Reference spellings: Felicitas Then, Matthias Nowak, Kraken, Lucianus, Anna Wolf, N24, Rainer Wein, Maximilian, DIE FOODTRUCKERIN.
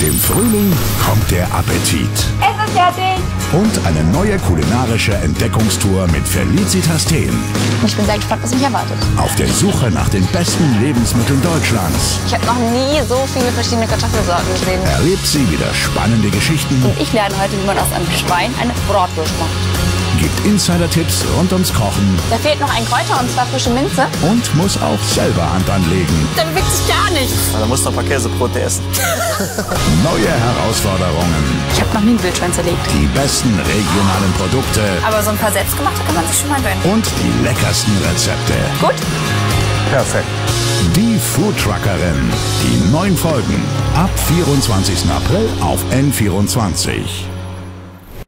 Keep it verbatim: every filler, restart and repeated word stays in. Mit dem Frühling kommt der Appetit. Es ist fertig! Und eine neue kulinarische Entdeckungstour mit Felicitas Then. Ich bin sehr gespannt, was mich erwartet. Auf der Suche nach den besten Lebensmitteln Deutschlands. Ich habe noch nie so viele verschiedene Kartoffelsorten gesehen. Erlebt sie wieder spannende Geschichten. Und ich lerne heute, wie man aus einem Schwein eine Bratwurst macht. Gibt Insider-Tipps rund ums Kochen. Da fehlt noch ein Kräuter, und zwar frische Minze. Und muss auch selber Hand anlegen. Dann bewegt sich gar nichts. Na, da musst du ein paar Käsebrote essen. Neue Herausforderungen. Ich habe noch nie einen Wildschwein zerlegt. Die besten regionalen Produkte. Aber so ein paar selbstgemachte kann man sich schon mal gönnen. Und die leckersten Rezepte. Gut? Perfekt. Die Foodtruckerin. Die neuen Folgen ab vierundzwanzigsten April auf N vierundzwanzig.